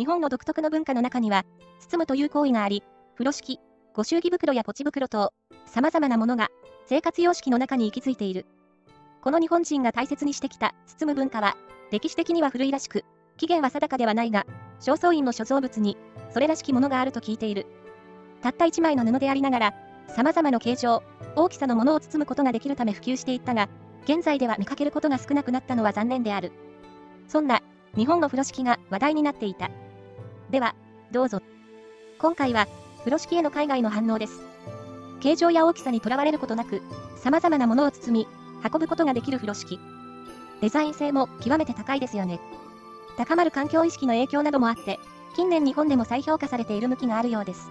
日本の独特の文化の中には、包むという行為があり、風呂敷、ご祝儀袋やポチ袋等、様々なものが、生活様式の中に息づいている。この日本人が大切にしてきた包む文化は、歴史的には古いらしく、起源は定かではないが、正倉院の所蔵物に、それらしきものがあると聞いている。たった一枚の布でありながら、様々な形状、大きさのものを包むことができるため普及していったが、現在では見かけることが少なくなったのは残念である。そんな、日本の風呂敷が話題になっていた。では、どうぞ。今回は、風呂敷への海外の反応です。形状や大きさにとらわれることなく、様々なものを包み、運ぶことができる風呂敷。デザイン性も極めて高いですよね。高まる環境意識の影響などもあって、近年日本でも再評価されている向きがあるようです。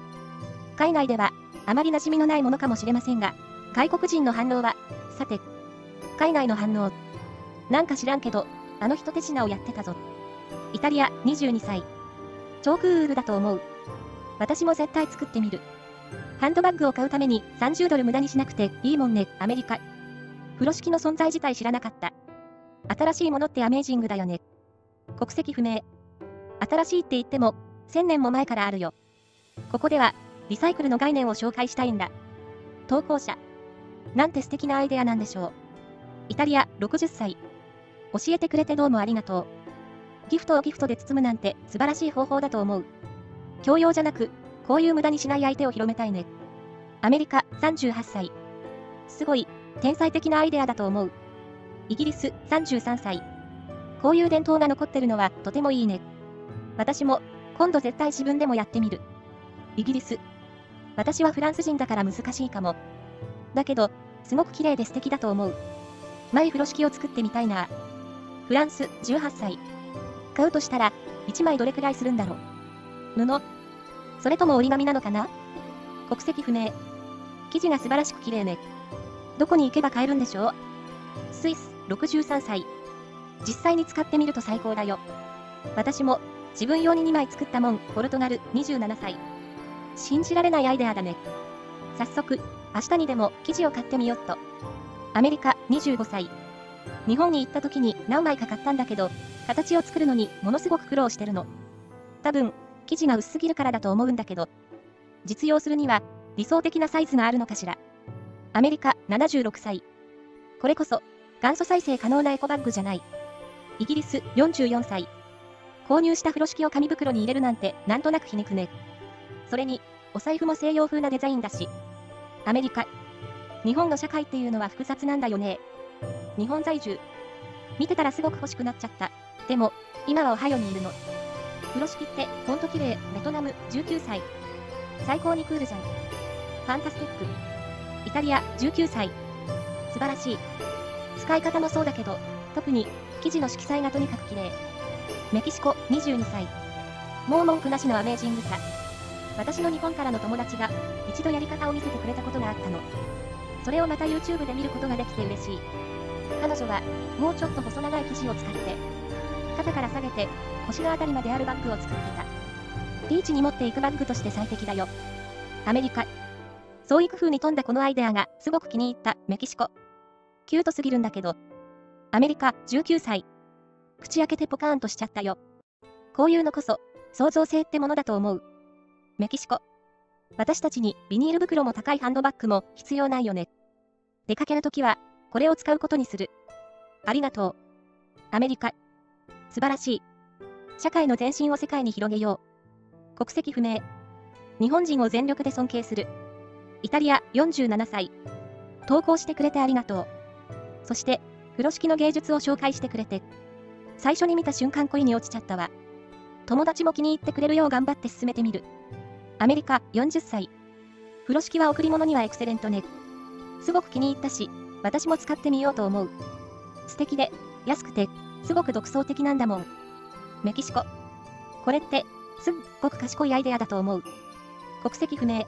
海外では、あまり馴染みのないものかもしれませんが、外国人の反応は、さて、海外の反応。なんか知らんけど、あの人手品をやってたぞ。イタリア、22歳。超クールだと思う。私も絶対作ってみる。ハンドバッグを買うために$30無駄にしなくていいもんね、アメリカ。風呂敷の存在自体知らなかった。新しいものってアメージングだよね。国籍不明。新しいって言っても、1000年も前からあるよ。ここでは、リサイクルの概念を紹介したいんだ。投稿者。なんて素敵なアイデアなんでしょう。イタリア、60歳。教えてくれてどうもありがとう。ギフトをギフトで包むなんて素晴らしい方法だと思う。教養じゃなく、こういう無駄にしない相手を広めたいね。アメリカ、38歳。すごい、天才的なアイデアだと思う。イギリス、33歳。こういう伝統が残ってるのはとてもいいね。私も、今度絶対自分でもやってみる。イギリス。私はフランス人だから難しいかも。だけど、すごく綺麗で素敵だと思う。マイ風呂敷を作ってみたいな。フランス、18歳。買うとしたら、1枚どれくらいするんだろう。布？それとも折り紙なのかな？国籍不明。生地が素晴らしく綺麗ね。どこに行けば買えるんでしょう？スイス、63歳。実際に使ってみると最高だよ。私も、自分用に2枚作ったもん。ポルトガル、27歳。信じられないアイデアだね。早速、明日にでも生地を買ってみよっと。アメリカ、25歳。日本に行った時に何枚か買ったんだけど、形を作るのにものすごく苦労してるの。多分、生地が薄すぎるからだと思うんだけど、実用するには理想的なサイズがあるのかしら。アメリカ、76歳。これこそ、元祖再生可能なエコバッグじゃない。イギリス、44歳。購入した風呂敷を紙袋に入れるなんてなんとなく皮肉ね。それに、お財布も西洋風なデザインだし。アメリカ。日本の社会っていうのは複雑なんだよね。日本在住。見てたらすごく欲しくなっちゃった。でも、今はオハイオにいるの。風呂敷って、ほんと綺麗。ベトナム、19歳。最高にクールじゃん。ファンタスティック。イタリア、19歳。素晴らしい。使い方もそうだけど、特に、生地の色彩がとにかく綺麗。メキシコ、22歳。もう文句なしのアメージングさ。私の日本からの友達が、一度やり方を見せてくれたことがあったの。それをまた YouTube で見ることができて嬉しい。彼女は、もうちょっと細長い生地を使って、肩から下げて、腰のあたりまであるバッグを作ってた。ビーチに持っていくバッグとして最適だよ。アメリカ。創意工夫に富んだこのアイデアが、すごく気に入った、メキシコ。キュートすぎるんだけど。アメリカ、19歳。口開けてポカーンとしちゃったよ。こういうのこそ、創造性ってものだと思う。メキシコ。私たちにビニール袋も高いハンドバッグも必要ないよね。出かけるときは、これを使うことにする。ありがとう。アメリカ。素晴らしい。社会の前進を世界に広げよう。国籍不明。日本人を全力で尊敬する。イタリア、47歳。投稿してくれてありがとう。そして、風呂敷の芸術を紹介してくれて。最初に見た瞬間恋に落ちちゃったわ。友達も気に入ってくれるよう頑張って進めてみる。アメリカ、40歳。風呂敷は贈り物にはエクセレントね。すごく気に入ったし、私も使ってみようと思う。素敵で、安くて、すごく独創的なんだもん。メキシコ。これって、すっごく賢いアイデアだと思う。国籍不明。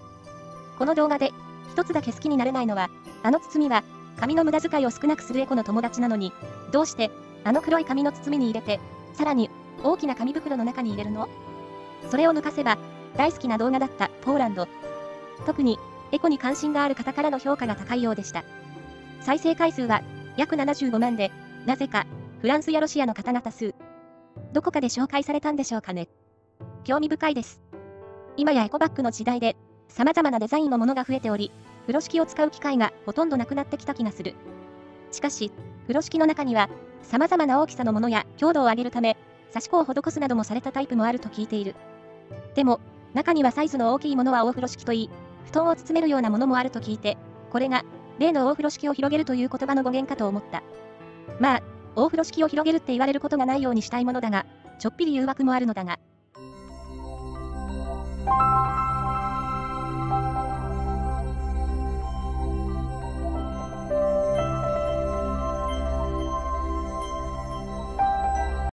この動画で、一つだけ好きになれないのは、あの包みは、紙の無駄遣いを少なくするエコの友達なのに、どうして、あの黒い紙の包みに入れて、さらに、大きな紙袋の中に入れるの？それを抜かせば、大好きな動画だったポーランド。特に、エコに関心がある方からの評価が高いようでした。再生回数は、約75万で、なぜか、フランスやロシアの方が多数。どこかで紹介されたんでしょうかね。興味深いです。今やエコバッグの時代で、様々なデザインのものが増えており、風呂敷を使う機会がほとんどなくなってきた気がする。しかし、風呂敷の中には、様々な大きさのものや強度を上げるため、刺し子を施すなどもされたタイプもあると聞いている。でも、中にはサイズの大きいものは大風呂敷といい、布団を包めるようなものもあると聞いて、これが、例の大風呂敷を広げるという言葉の語源かと思った。まあ、大風呂敷を広げるって言われることがないようにしたいものだが、ちょっぴり誘惑もあるのだが。